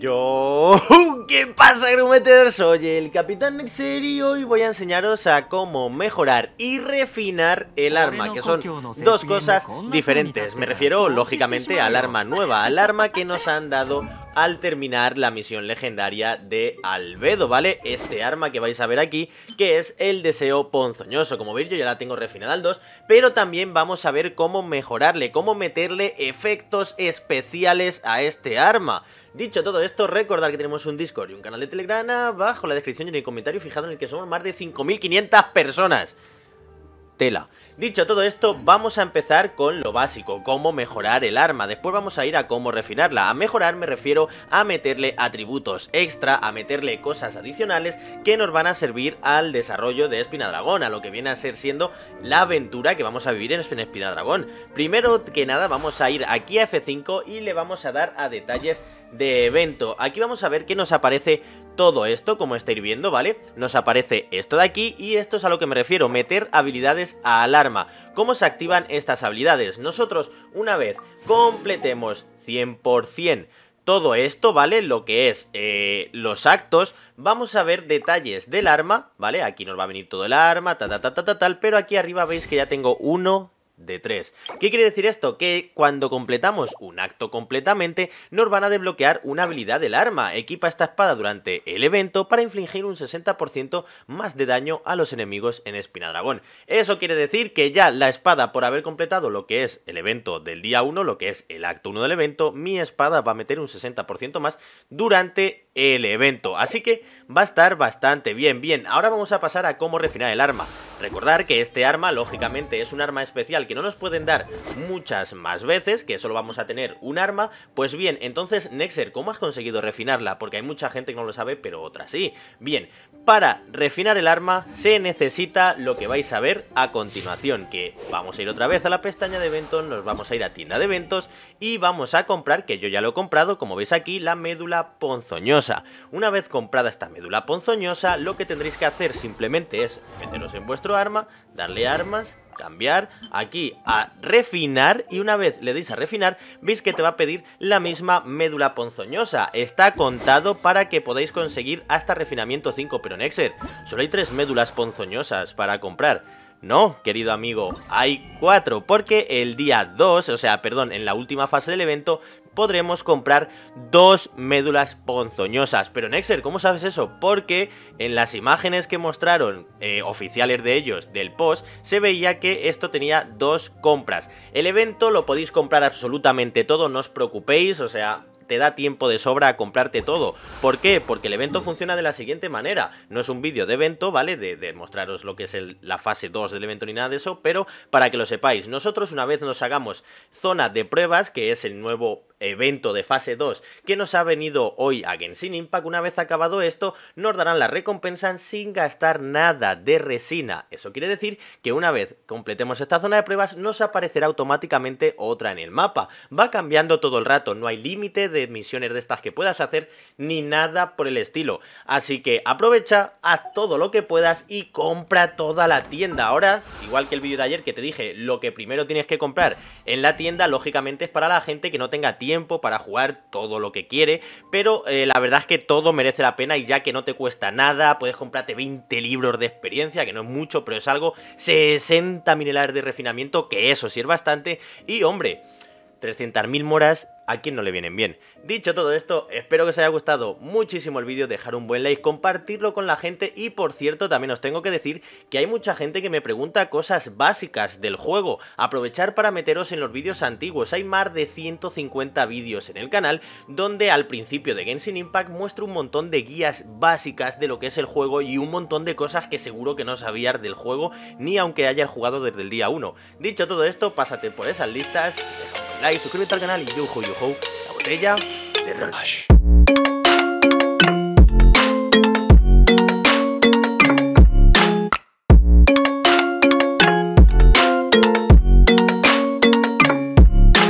¿Qué pasa, Grumeters? Soy el Capitán Nexer y hoy voy a enseñaros a cómo mejorar y refinar el arma, que son dos cosas diferentes. Me refiero, lógicamente, al arma nueva, al arma que nos han dado al terminar la misión legendaria de Albedo, ¿vale? Este arma que vais a ver aquí, que es el Deseo Ponzoñoso. Como veis, yo ya la tengo refinada al 2, pero también vamos a ver cómo mejorarle, cómo meterle efectos especiales a este arma. Dicho todo esto, recordad que tenemos un Discord y un canal de Telegram abajo en la descripción y en el comentario fijado en el que somos más de 5.500 personas. Tela. Dicho todo esto, vamos a empezar con lo básico, cómo mejorar el arma. Después vamos a ir a cómo refinarla. A mejorar me refiero a meterle atributos extra, a meterle cosas adicionales que nos van a servir al desarrollo de Espinadragón, a lo que viene a ser siendo la aventura que vamos a vivir en Espinadragón. Primero que nada vamos a ir aquí a F5 y le vamos a dar a detalles de evento. Aquí vamos a ver que nos aparece todo esto, como estáis viendo, ¿vale? Nos aparece esto de aquí y esto es a lo que me refiero, meter habilidades al arma. ¿Cómo se activan estas habilidades? Nosotros, una vez completemos 100% todo esto, ¿vale? Lo que es los actos, vamos a ver detalles del arma, ¿vale? Aquí nos va a venir todo el arma, tal, pero aquí arriba veis que ya tengo uno de 3. ¿Qué quiere decir esto? Que cuando completamos un acto completamente nos van a desbloquear una habilidad del arma. Equipa esta espada durante el evento para infligir un 60% más de daño a los enemigos en Espinadragón. Eso quiere decir que ya la espada, por haber completado lo que es el evento del día 1, lo que es el acto 1 del evento, mi espada va a meter un 60% más durante el evento. Así que va a estar bastante bien. Ahora vamos a pasar a cómo refinar el arma. Recordar que este arma, lógicamente, es un arma especial que no nos pueden dar muchas más veces, que solo vamos a tener un arma. Pues bien, entonces, Nexer, ¿cómo has conseguido refinarla? Porque hay mucha gente que no lo sabe, pero otra sí. Bien, para refinar el arma se necesita lo que vais a ver a continuación, que vamos a ir otra vez a la pestaña de eventos, nos vamos a ir a tienda de eventos y vamos a comprar, que yo ya lo he comprado, como veis aquí, la médula ponzoñosa. Una vez comprada esta médula ponzoñosa, lo que tendréis que hacer simplemente es meteros en vuestro arma, darle armas, cambiar, aquí a refinar, y una vez le deis a refinar veis que te va a pedir la misma médula ponzoñosa. Está contado para que podáis conseguir hasta refinamiento 5, pero Nexer, solo hay 3 médulas ponzoñosas para comprar. No, querido amigo, hay 4, porque el día 2, o sea, perdón, en la última fase del evento podremos comprar 2 médulas ponzoñosas. Pero Nexer, ¿cómo sabes eso? Porque en las imágenes que mostraron oficiales de ellos del post, se veía que esto tenía 2 compras. El evento lo podéis comprar absolutamente todo, no os preocupéis, o sea, te da tiempo de sobra a comprarte todo. ¿Por qué? Porque el evento funciona de la siguiente manera. No es un vídeo de evento, ¿vale? De mostraros lo que es la fase 2 del evento ni nada de eso, pero para que lo sepáis, nosotros una vez nos hagamos zona de pruebas, que es el nuevo evento de fase 2 que nos ha venido hoy a Genshin Impact, una vez acabado esto, nos darán la recompensa sin gastar nada de resina. Eso quiere decir que una vez completemos esta zona de pruebas, nos aparecerá automáticamente otra en el mapa. Va cambiando todo el rato, no hay límite de misiones de estas que puedas hacer ni nada por el estilo. Así que aprovecha, haz todo lo que puedas y compra toda la tienda. Ahora, igual que el vídeo de ayer que te dije, lo que primero tienes que comprar en la tienda, lógicamente, es para la gente que no tenga tiempo para jugar todo lo que quiere, pero la verdad es que todo merece la pena, y ya que no te cuesta nada, puedes comprarte 20 libros de experiencia, que no es mucho, pero es algo, 60 minerales de refinamiento, que eso sí es bastante, y hombre, 300.000 moras, a quien no le vienen bien. Dicho todo esto, espero que os haya gustado muchísimo el vídeo, dejar un buen like, compartirlo con la gente, y por cierto, también os tengo que decir que hay mucha gente que me pregunta cosas básicas del juego. Aprovechar para meteros en los vídeos antiguos, hay más de 150 vídeos en el canal, donde al principio de Genshin Impact muestro un montón de guías básicas de lo que es el juego, y un montón de cosas que seguro que no sabías del juego, ni aunque hayas jugado desde el día 1. Dicho todo esto, pásate por esas listas, deja un like, suscríbete al canal y yo, la botella de Rush.